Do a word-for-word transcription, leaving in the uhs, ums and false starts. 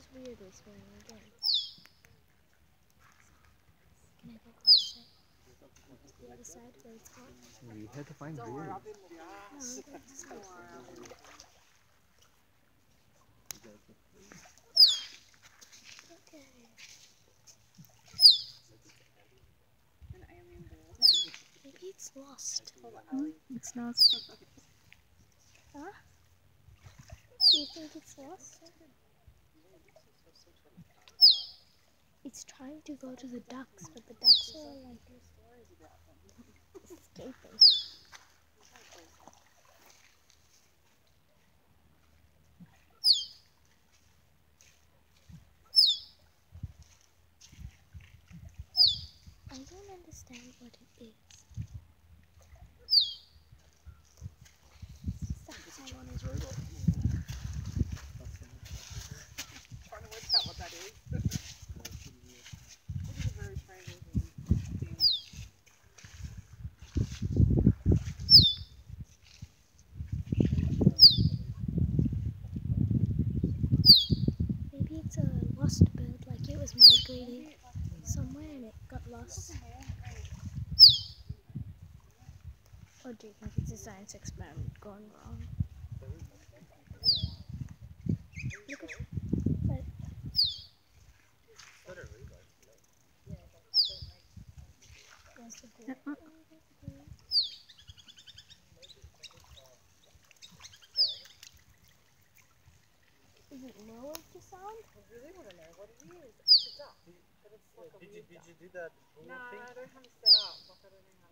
was weirdly swimming again. Can I go closer? To the other side where it's hot? Well, you had to find Don't worry, I'll be in the ass. No, it's not. Okay. An alien bird. Maybe it's lost. Mm, it's not. Huh? Do you think it's lost? It's trying to go to the ducks, but the ducks are like escaping. I don't understand what it is. It's a Chinese robot. Trying to work out what that is. Maybe it's a lost bird, like it was migrating somewhere and it got lost. Or do you think it's a science experiment gone wrong? Look at that. Uh-uh. Is it no ultrasound? I really want to know what it is. It's a duck, but it's like a weird duck. Did you do that? No, I don't have it set up. Like I don't know how.